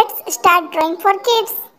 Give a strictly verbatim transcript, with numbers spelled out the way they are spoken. Let's start drawing for kids.